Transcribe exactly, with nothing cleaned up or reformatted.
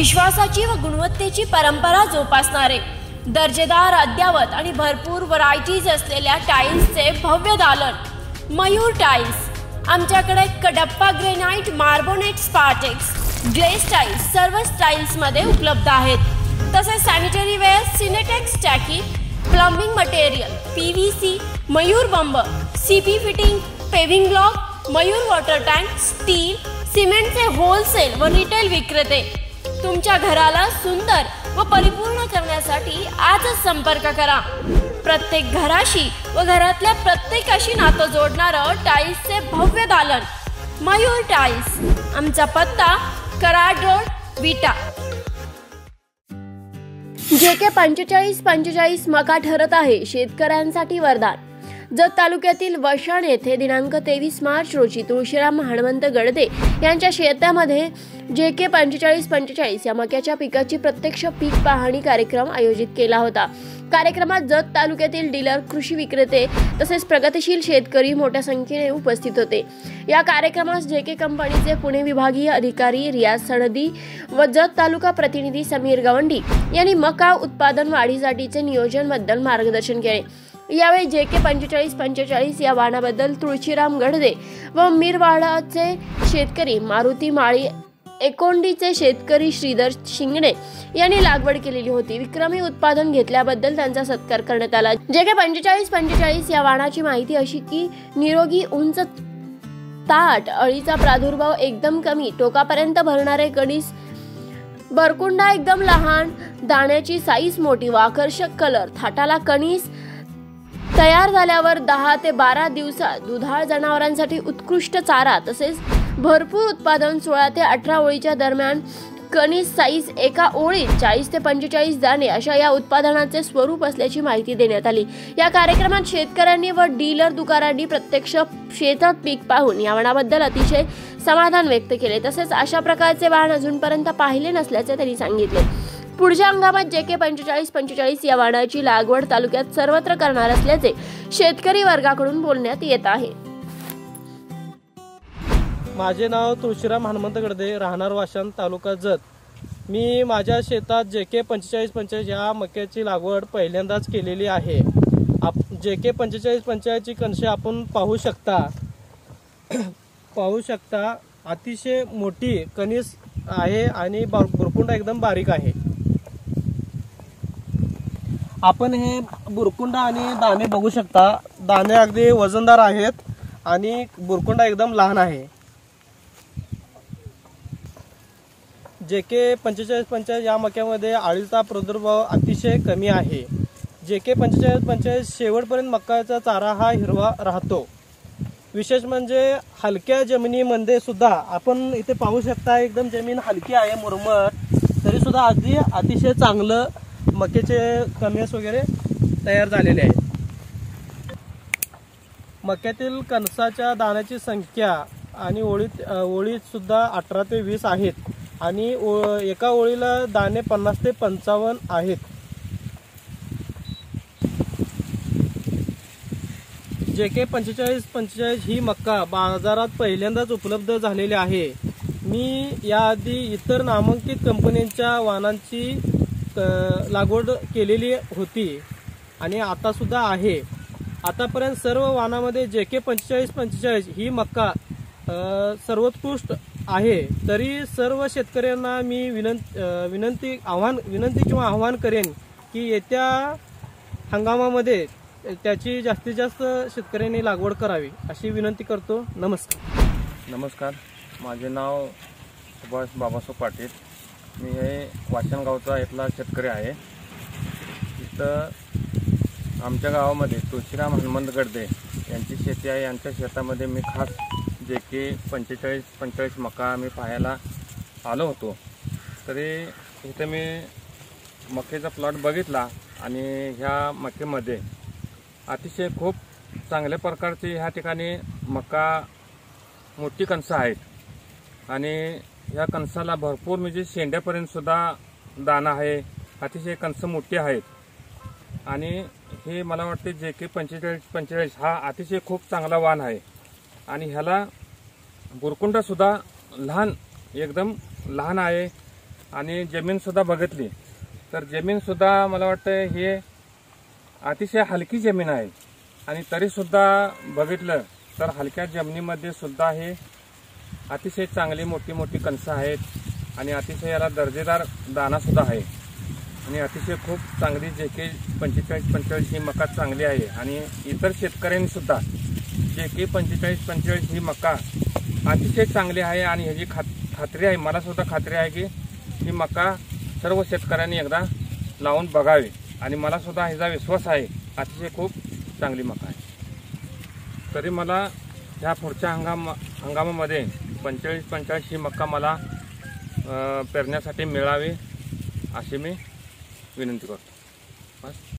विश्वासाची व गुणवत्तेची परंपरा जोपासणारे दर्जेदार अद्यावत आणि भरपूर व्हरायटीज असलेल्या टाईल्सचे भव्य दालन मयूर टाईल्स। आमच्याकडे Kadappa granite, मार्बोनेट, Spartex, glaze tiles सर्व स्टाईल्समध्ये उपलब्ध आहेत। तसेच सॅनिटरी वेअर, सिनेटेक्स टाकी, प्लंबिंग मटेरियल, पीव्हीसी, मयूर बंब, CP fitting, paving block, Mayur water tank, steel, सिमेंटचे होलसेल व रिटेल विक्रेते तुमच्या घराला सुंदर व परिपूर्ण करण्यासाठी आजच संपर्क करा। प्रत्येक घराशी व घरातल्या प्रत्येकाशी नातं जोडणारं टाईल्सचे भव्य दालन मयूर टाईल्स। आमचा पत्ता कराड रोड विटा। जेके पंचेचाळीस पंचेचाळीस मका ठरत आहे शेतकऱ्यांसाठी वरदान। जत तालुक्यातील वशण येथे दिनांक तेवीस मार्च रोजी तुळशीराम हनुमंत गर्दे यांच्या शेतामध्ये जे के पंचेचाळीस पंचेचाळीस या मक्याच्या पिकाची प्रत्यक्ष पीक पाहणी कार्यक्रम आयोजित केला होता। कार्यक्रमात जत तालुक्यातील डीलर, कृषी विक्रेते तसेच प्रगतिशील शेतकरी मोठ्या संख्येने उपस्थित होते। या कार्यक्रमास जे के कंपनीचे पुणे विभागीय अधिकारी रियाज सनदी व जत तालुका प्रतिनिधी समीर गवंडी यांनी मका उत्पादन वाढीसाठीचे नियोजनबद्दल मार्गदर्शन केले। यावेळी जे के पंचेचाळीस पंचेचाळीस या वाणाबद्दल तुळशीराम गर्दे व मिरवाडाचे शेतकरी मारुती माळी, एकोंडीचे शेतकरी श्रीधर शिंगणे यांनी लागवड केलेली होती। विक्रमी उत्पादन घेतल्याबद्दल त्यांचा सत्कार करण्यात आला। जे के पंचेचाळीस पंचेचाळीस या वाणाची माहिती अशी की निरोगी, उंच, ताट, अळीचा प्रादुर्भाव एकदम कमी, टोकापर्यंत भरणारे कणीस, बरकुंडा एकदम लहान, दाण्याची साईज मोठी व आकर्षक कलर, थाटाला कणीस तयार झाल्यावर दहा ते बारा दिवसात दुधाळ जनावरांसाठी उत्कृष्ट चारा तसेच भरपूर उत्पादन। सोळा ते अठरा ओळीच्या दरम्यान कणीस साईज, एका ओळीत चाळीस ते पंचेचाळीस दाणे अशा या उत्पादनाचे स्वरूप असल्याची माहिती देण्यात आली। या कार्यक्रमात शेतकऱ्यांनी व डीलर दुकानांनी प्रत्यक्ष शेतात पीक पाहून या वाणाबद्दल अतिशय समाधान व्यक्त केले। तसेच अशा प्रकारचे वाण अजूनपर्यंत पाहिले नसल्याचे त्यांनी सांगितले। पुढच्या हंगामात जे के पंचेचाळीस पंचेचाळीस या वाणाची लागवड तालुक्यात सर्वत्र करणार असल्याचे शेतकरी वर्गाकडून बोलण्यात येत आहे। माझे नाव तुळशीराम हनुमंत गर्दे, राहणार वाशण, तालुका जत। मी माझ्या शेतात जे के पंचेचाळीस पंचेचाळीस या मक्याची लागवड पहिल्यांदाच केलेली आहे। आप जे के पंचेचाळीस पंचेचाळीस ची कणसे आपण पाहू शकता पाहू शकता अतिशय मोठी कणीस आहे आणि बुरकुंडा एकदम बारीक आहे। आपण हे बुरकुंडा आणि दाणे बघू शकता। दाणे अगदी वजनदार आहेत आणि बुरकुंडा एकदम लहान आहे। जे के पंचेचाळीस पंचेचाळीस या मक्यामध्ये आळीचा प्रादुर्भाव अतिशय कमी आहे। जे के पंचेचाळीस पंचेचाळीस शेवटपर्यंत मक्याचा चारा हा हिरवा राहतो। विशेष म्हणजे हलक्या जमिनीमध्ये सुद्धा आपण इथे पाहू शकता, एकदम जमीन हलकी आहे, मुरमट, तरीसुद्धा अगदी अतिशय चांगलं मक्याचे कणस वगैरे तयार झालेले आहेत। मक्यातील कणसाच्या दाण्याची संख्या आणि ओळीत ओळीतसुद्धा अठरा ते वीस आहेत आणि एका ओळीला दाणे पन्नास ते पंचावन्न आहेत। जे के पंचेचाळीस पंचेचाळीस ही मक्का बाजारात पहिल्यांदाच उपलब्ध झालेली आहे। मी याआधी इतर नामांकित कंपन्यांच्या वाणांची लागवड केलेली होती आणि आतासुद्धा आहे। आतापर्यंत सर्व वाणामध्ये जे के पंचेचाळीस पंचेचाळीस ही मक्का सर्वोत्कृष्ट आहे। तरी सर्व शेतकऱ्यांना मी विनंती विनंती आव्हान विनंती किंवा आव्हान करेन की येत्या हंगामामध्ये त्याची जास्तीत जास्त शेतकऱ्यांनी लागवड करावी अशी विनंती करतो। नमस्कार नमस्कार माझे नाव सुभाष बाबासाव पाटील। मी हे वाशण गावचा इथला शेतकरी आहे। इथं आमच्या गावामध्ये तुळशीराम हनुमंत गर्दे यांची शेती आहे। यांच्या शेतामध्ये मी खास जे के पंचेचाळीस पंचेचाळीस मका मी पाहायला आलो होतो। तरी इथं मी मक्याचा प्लॉट बघितला आणि ह्या मक्यामध्ये अतिशय खूप चांगल्या प्रकारची ह्या ठिकाणी मका मोठी कणसं आहेत आणि ह्या कणसाला भरपूर म्हणजे शेंड्यापर्यंतसुद्धा दाणा आहे। अतिशय कणसं मोठी आहेत आणि हे मला वाटते जे के पंचेचाळीस पंचेचाळीस हा अतिशय खूप चांगला वाण आहे आणि ह्याला बुरकुंडासुद्धा लहान एकदम लहान आहे। आणि जमीनसुद्धा बघितली तर जमीनसुद्धा मला वाटतं हे अतिशय हलकी जमीन आहे आणि तरीसुद्धा बघितलं तर हलक्या जमिनीमध्ये सुद्धा हे अतिशय चांगली मोठी मोठी कणसं आहेत आणि अतिशय याला दर्जेदार दानासुद्धा आहे आणि अतिशय खूप चांगली जेके पंचेचाळीस पंचेचाळीस ही मका चांगली आहे आणि इतर शेतकऱ्यांनीसुद्धा जेके पंचेचाळीस पंचेचाळीस ही मका अतिशय चांगली आहे आणि ह्याची खात्री आहे, मला सुद्धा खात्री आहे की ही मका सर्व शेतकऱ्यांनी एकदा लावून बघावी आणि मला सुद्धा ह्याचा विश्वास आहे अतिशय खूप चांगली मका आहे। तरी मला ह्या पुढच्या हंगाम हंगामामध्ये पंचेचाळीस पंचेचाळीस ही मका मला पेरण्यासाठी मिळावी अशी मी विनंती करतो।